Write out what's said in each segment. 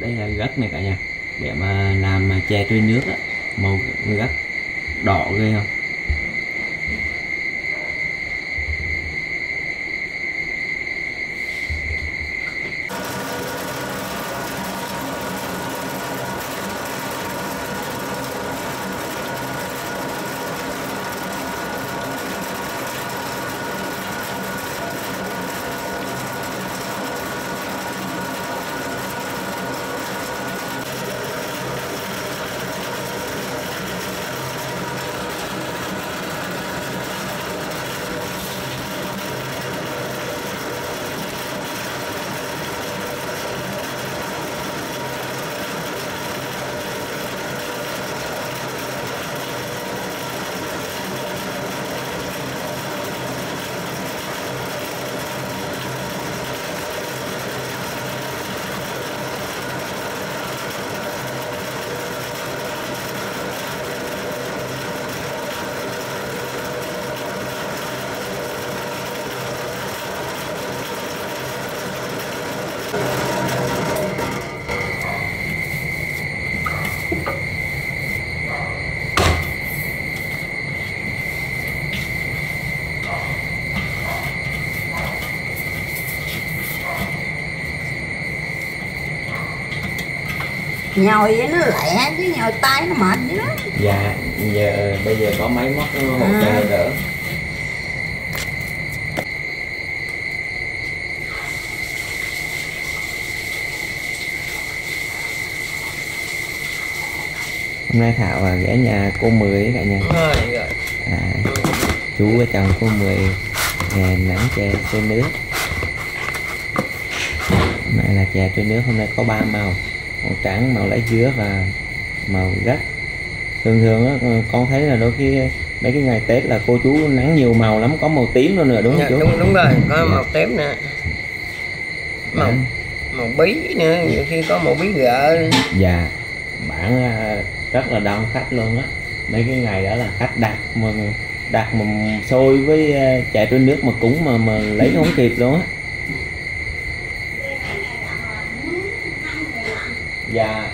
Đây là gất này cả nhà, để mà làm chè tươi nước á, màu gất đỏ ghê không. Nhồi vậy nó lẹ chứ nhồi tay nó mệt vậy đó. Dạ, giờ bây giờ có máy móc nó hỗ trợ đỡ. Hôm nay Thảo và ghé nhà cô Mười cả nhà. Chú với chồng cô Mười ngàn nắng chè tươi nước. Hôm nay là chè tươi nước, hôm nay có 3 màu. Màu trắng, màu lá dứa và màu gất. Thường thường á, con thấy là đôi khi mấy cái ngày Tết là cô chú nắng nhiều màu lắm, có màu tím luôn nữa đúng không chú? Đúng rồi, có màu tím nè, màu bí nữa, nhiều khi có màu bí gợ. Dạ, bản rất là đông khách luôn á. Mấy cái ngày đó là khách đặt mà xôi với chè tươi nước mà cũng mà lấy không kịp luôn á. Dạ.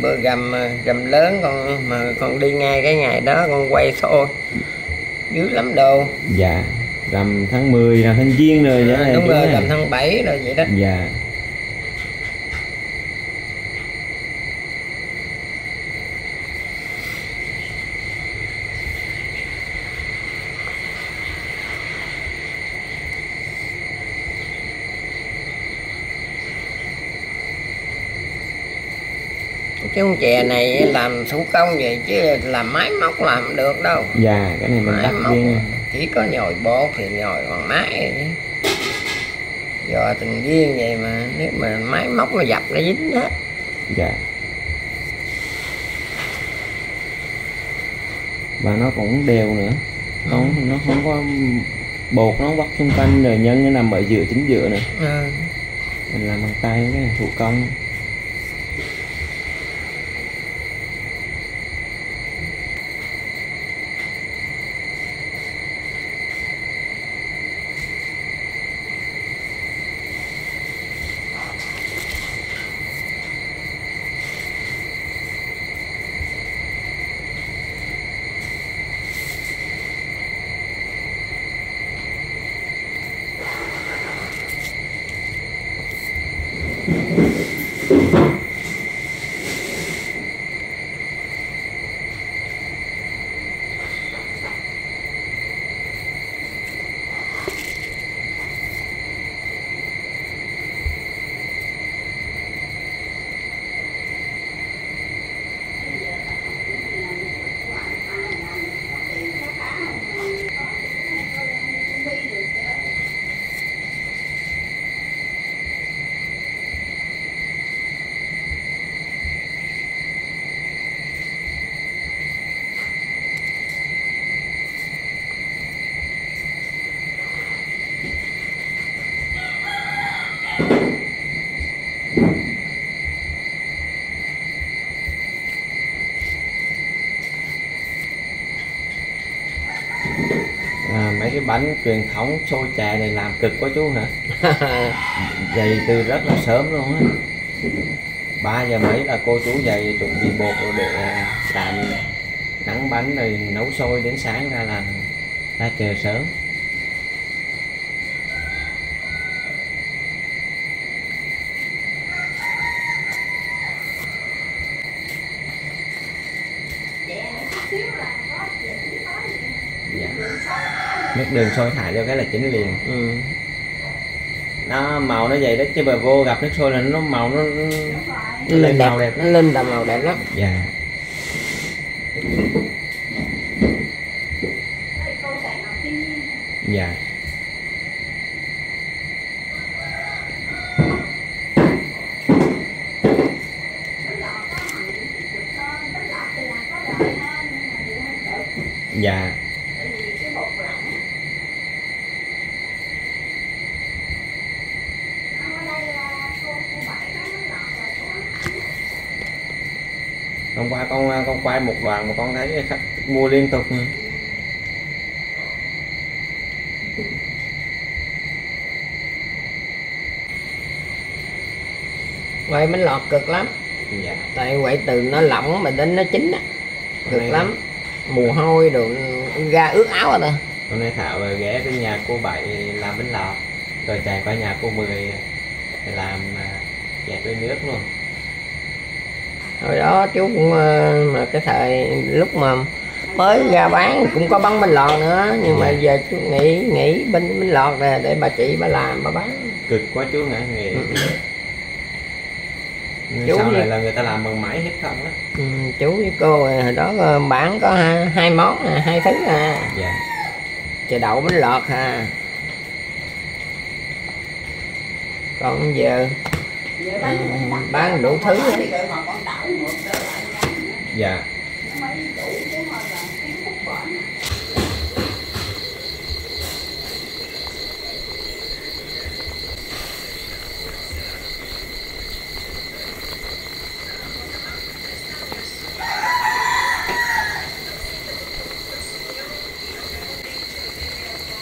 Bữa gầm lớn con mà con đi ngay cái ngày đó con quay xô dữ lắm đồ. Dạ. Gầm tháng 10 là tháng Giêng rồi vậy này. Đúng rồi, gầm tháng 7 rồi vậy đó. Dạ. Chứ con chè này làm thủ công vậy chứ làm máy móc làm không được đâu. Dạ, cái này mình đặt riêng. Chỉ có nhồi bột thì nhồi bằng máy. Giờ từng viên vậy mà nếu mà máy móc nó dập nó dính hết. Dạ. Và nó cũng đều nữa. Nó không có bột nó vắt xung quanh rồi nhân nó nằm ở giữa chính giữa nữa. Mình làm bằng tay cái này thủ công. bánh truyền thống xôi chè này làm cực quá chú hả? Dày từ rất là sớm luôn á, 3 giờ mấy là cô chú dậy chuẩn bị bột để làm nắng bánh rồi nấu xôi đến sáng ra làm, ra chờ sớm. Nước đường sôi thải vô cái là chín liền. Ừ. Nó màu nó vậy đó chứ bà vô gặp nước sôi là nó màu nó lên đẹp, màu đẹp, nó lên đậm màu đẹp lắm. Dạ. Dạ. Dạ. Hôm qua con quay một đoạn mà con thấy khách mua liên tục. Quậy bánh lọt cực lắm. Dạ. Tại quậy từ nó lỏng mà đến nó chín á, cực lắm. Mồ hôi đồ ra ướt áo rồi. Hôm nay Thảo ghé tới nhà cô Bảy làm bánh lọt, rồi chạy qua nhà cô Mười làm chè trôi nước luôn. Hồi đó chú cũng mà cái thời lúc mà mới ra bán cũng có bán bánh lọt nữa, nhưng dạ. Mà giờ chú nghỉ bánh lọt nè để bà chị bà làm bà bán. Cực quá chú hả? Nghỉ. Chú sau này là người ta làm bằng máy hết không á. Ừ, chú với cô hồi đó bán có hai món à, 2 thứ à. Dạ. Chè đậu bánh lọt à. Còn giờ bán đủ thứ. Dạ.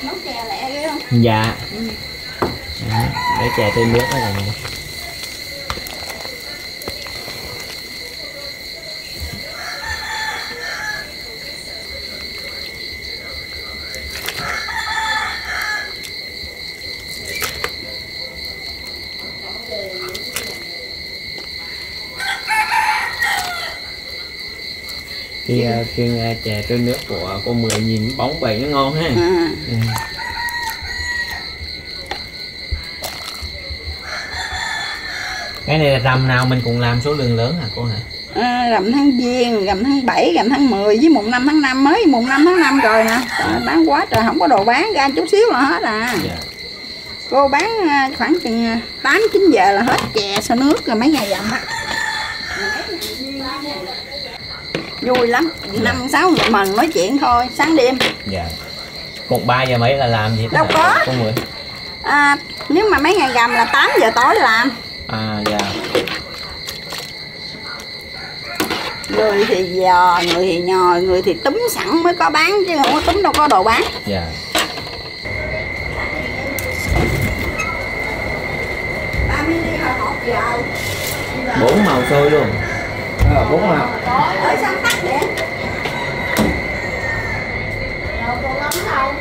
Nấu chè lẹ ghê không? Dạ. Để chè tươi nước đó là gì? Chuyên chè trôi nước của cô Mười nhìn bóng bẩy nó ngon ha. À. Ừ. Cái này là rằm nào mình cũng làm số lượng lớn hả cô hả? À, rằm tháng Giêng, rằm tháng 7, rằm tháng 10 với mùng 5 tháng 5, mới mùng 5 tháng 5 rồi nè. Bán quá trời, không có đồ bán ra chút xíu là hết à. Yeah. Cô bán khoảng chừng 8-9 giờ là hết chè xôi nước rồi mấy ngày dặm á. Vui lắm, 5-6 người mình nói chuyện thôi, sáng đêm. Dạ. Cục 3 giờ mấy là làm gì? Đâu có. À, nếu mà mấy ngày rằm là 8 giờ tối làm. À, dạ. Người thì giò, người thì nhồi, người thì túm sẵn mới có bán, chứ không có túm đâu có đồ bán. Dạ. Bốn màu xôi luôn. Ờ, 4 màu. Ở sao tắt vậy? Đâu còn lắm đâu.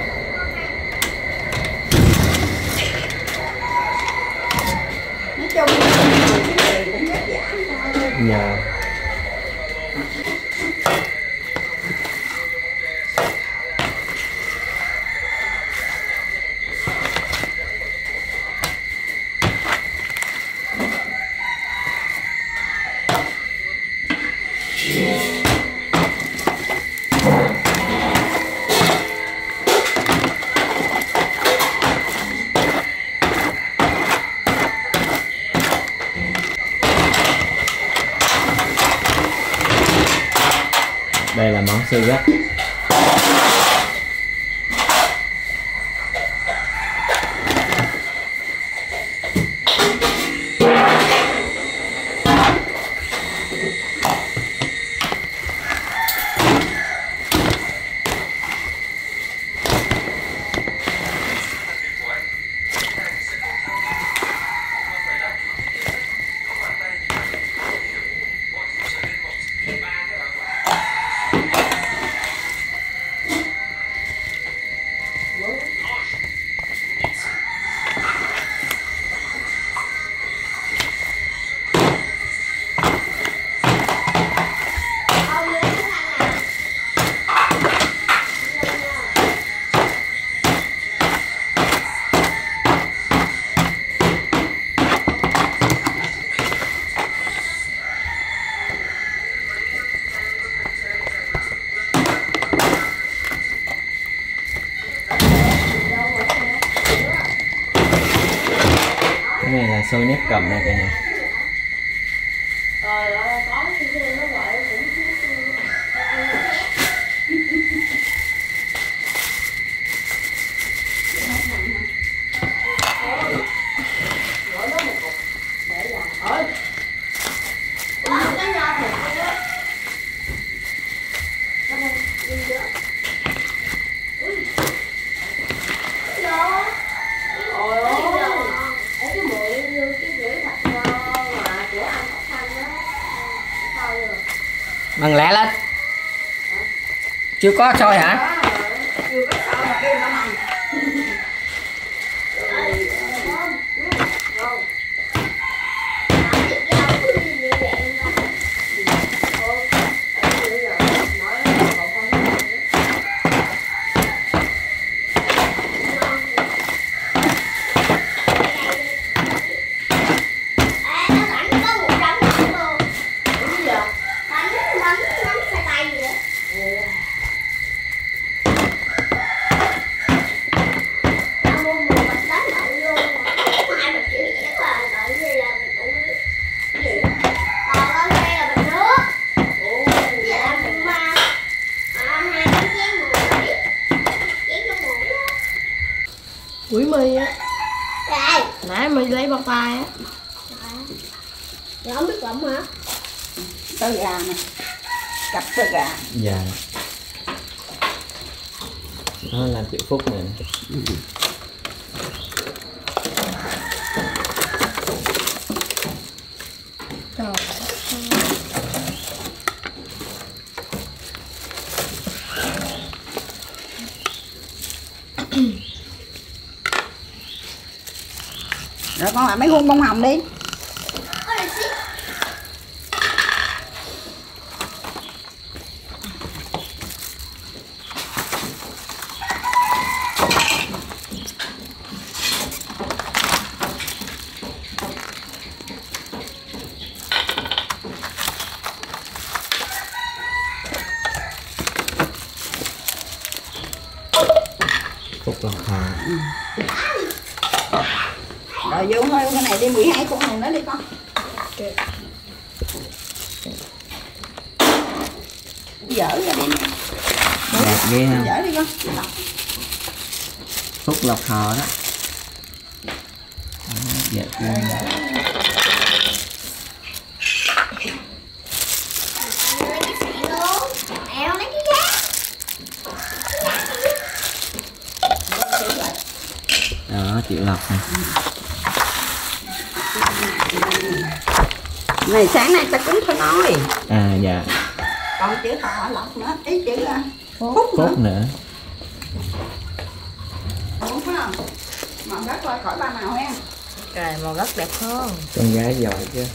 Nói chung cái này cũng rất giảm thôi. Dạ. Đây là món xôi gấc. Cái này là xôi nếp cầm này cả nhà. Rồi là có nó gọi cũng bằng lẹ lên. Chưa có xôi hả? Chưa có xôi mà kêu nó mặn. Quỷ mi á. Nãy mi lấy bao tay á. Dạ không biết lộn hả? Tơ gà nè. Cặp tơ gà. Dạ. Nó là triệu Phúc nè. Trời ơi. Rồi con làm mấy khuôn bông hồng đi. Cục lọc hả? Rồi vô thôi, cái này đi 12 con hồng đó đi con. Okay. Dở ra đi. Đẹp ghê ha. Dở đi con. Phúc lọc hờ đó. Đẹp ghê. Đó, chị Lộc này. Này sáng nay ta cũng phải nói. À dạ. Còn chữ Thọ Lộc nữa, ý chữ Phúc nữa. Đúng không? Màu rất coi khỏi ba màu ha. Trời, màu rất đẹp hơn. Con gái giỏi chứ.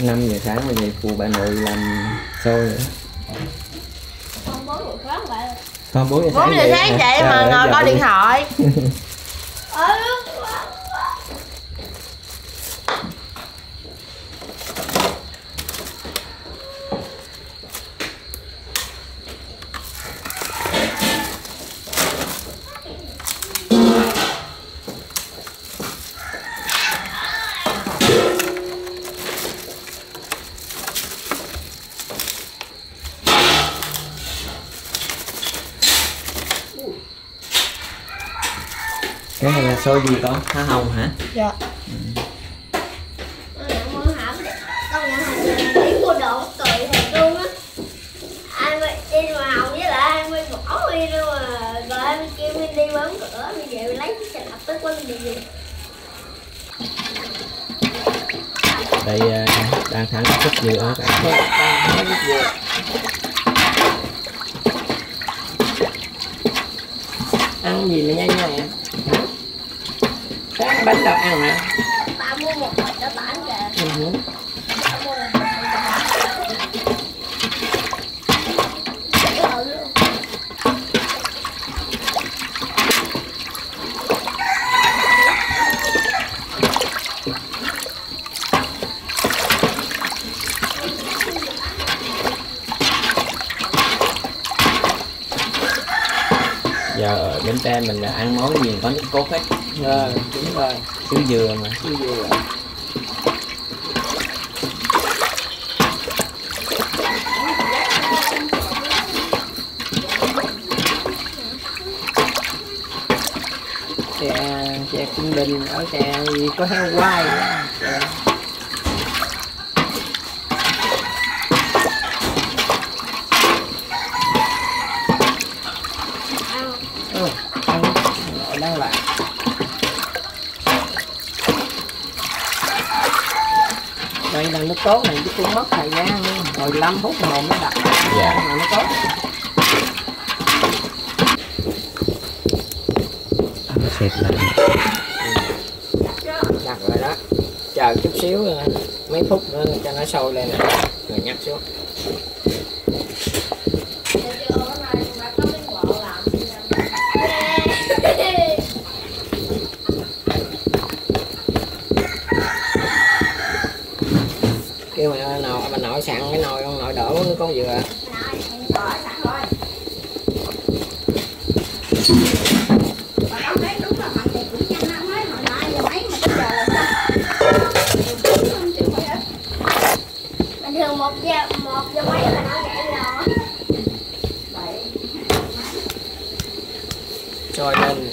5 giờ sáng mà về phụ bà nội làm xôi nữa. Không bố buổi sáng vậy. Không 4 giờ sáng vậy mà ngồi coi điện thoại. Cái này là xôi gì con? Hoa hồng hả? Dạ. Đây đang thắng rất nhiều ở cả. Ăn gì mà nhanh vậy? Sáng bánh đâu ăn hả? Bà mua một bịch cho bà ăn kìa. Giờ ở Bến Tre mình là ăn món gì có nước cốt hết. Đúng rồi, xíu dừa mà. Xíu dừa. Chè Cung Đình ở chè gì có heo quay đó. Đây là nước cốt này chứ cũng mất thời gian luôn. Rồi 15 phút rồi mới đặt. Dạ. Rồi nó cốt. Xịt lại. Đặt rồi đó. Chờ chút xíu mấy phút nữa cho nó sôi lên này. Rồi nhắc xuống. Kêu bà nội sẵn cái nồi, ông nội đổ con dừa. Sôi lên.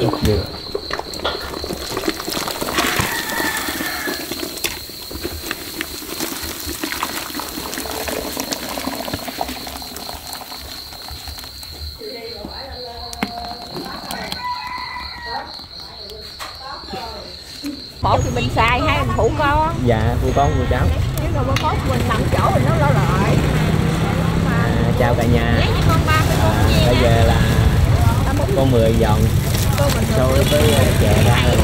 Chút dừa. Một thì mình xài, hai mình phụ con. Dạ, phụ con phụ cháu. Nếu mà có mình làm chỗ thì nó lo lại. Chào cả nhà. Bây giờ là có 10 giòn. Rồi với chè ra rồi.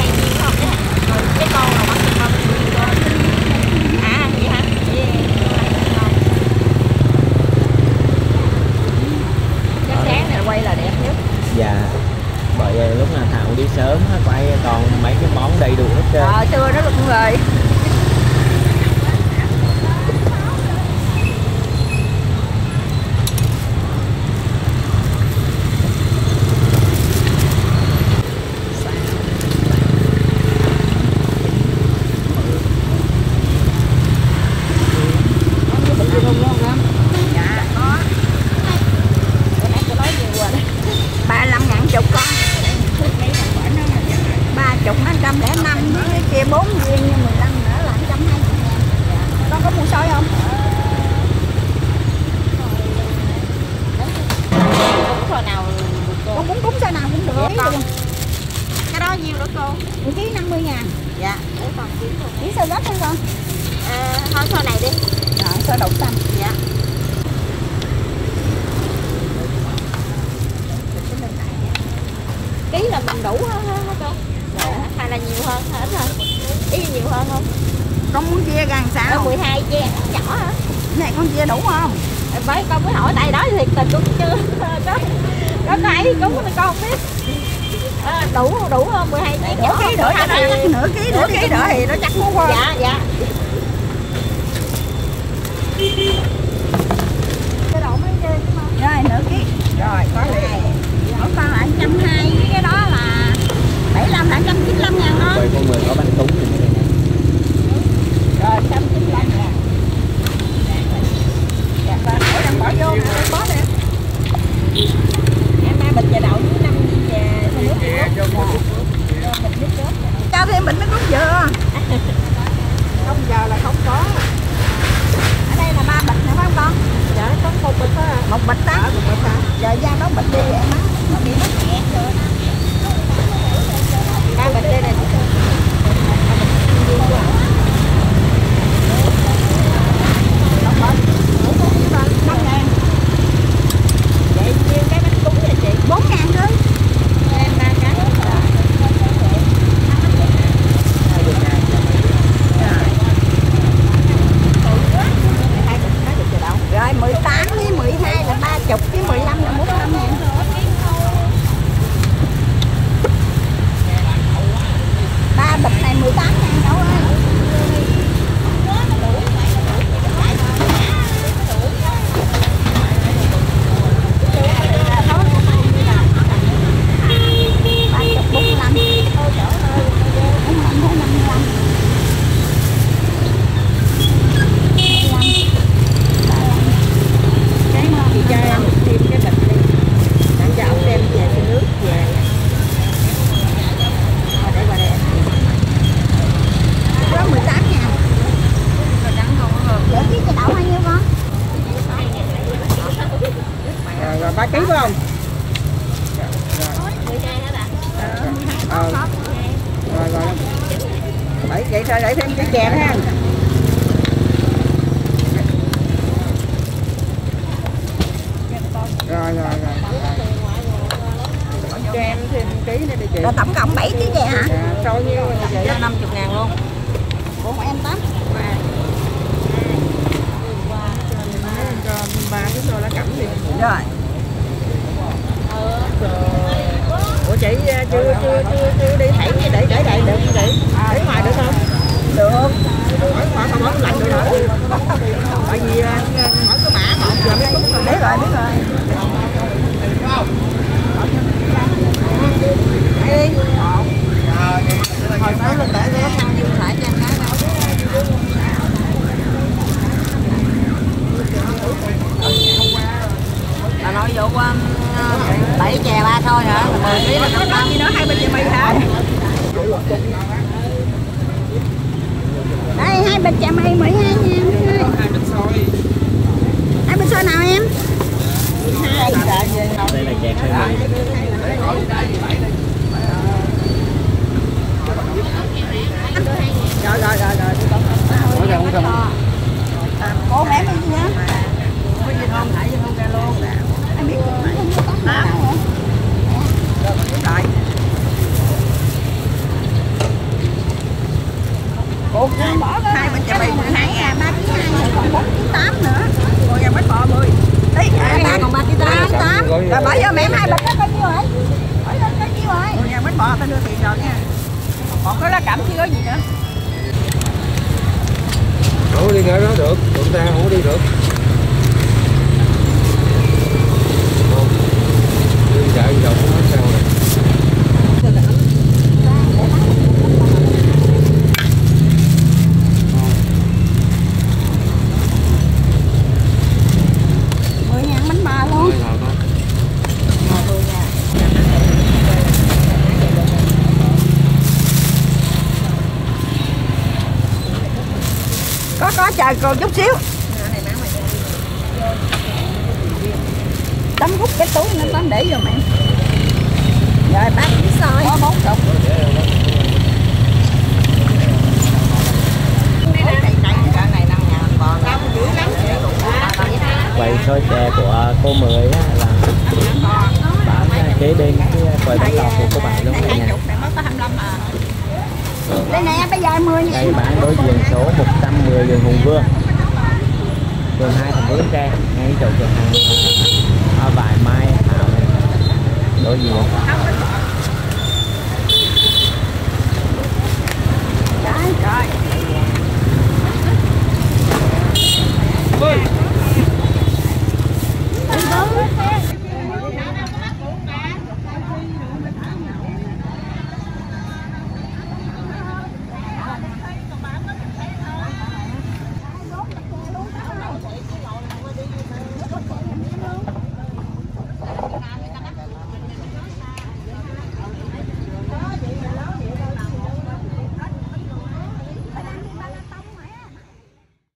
Cái con là bắn con. À vậy hả? Cái sáng này quay là đẹp nhất. Dạ. Bởi vậy lúc nào Thảo đi sớm quay còn mấy cái món đầy đủ hết trơn. Ờ xưa đó luôn rồi. Một bịch đó. Giờ ra đó bịch đi vậy má, nó bị mất nhẹ rồi. rồi lại thêm cái chè ha. Rồi. Cho em thêm ký nữa đi chị. Là tổng cộng 7 ký chè hả? Dạ, bao nhiêu vậy? Dạ 50.000 luôn. Bộ em 8. Ba cái rồi lá cẩm liền. Rồi. Ủa chị chưa đi thảy để đây được không chị? Để ngoài được không? Được. Hỏi ngoài không lạnh được hả? Tại vì hỏi cái mã một giờ mới đúng rồi. Biết rồi, biết rồi. Đi. Hồi đó lên để đó dư thải cho em cái đâu. Bà nội vụ 7 chè 3 thôi hả? 10 kg là 500 gì đó, hai bịch mì hả? Đây hai bịch chè mì 12 nha. Hai bịch xôi. Hai bịch xôi nào em? Đây là chè xôi mì. Rồi. Cô mẹ mình gì hả? Không thải cho không ra luôn. Em biết không có tóc nào hả? Rồi. Cô bỏ hai bên chà bì 12 à, 3,2 còn 4,8 nữa. Còn nhà bánh bò 10. Đấy, còn 3,8. Rồi bỏ vô mẹ em hai bịch đó bao nhiêu rồi? Bỏ lên bao nhiêu rồi? Còn nhà bánh bò tao đưa tiền rồi nha. Còn có lá cẩm chứ có gì nữa. Không đi nữa đó được, tụi ta không đi được. Chạy dọc nó sao này. Có chờ cô chút xíu. Tấm hút cái túi nó tấm để vô mẹ. Rồi bác đi xôi. Có 4 cục. Quầy xôi chè của cô Mười á là bán kế bên cái quầy bánh lọt của cô bạn luôn đây nè. Đây nè bây giờ 10 nha. Đây bán đối diện số 110 đường Hùng Vương. Phường 2 thành phố Bến Tre, ngay chỗ cửa hàng vải mai Thảo này. Đối diện.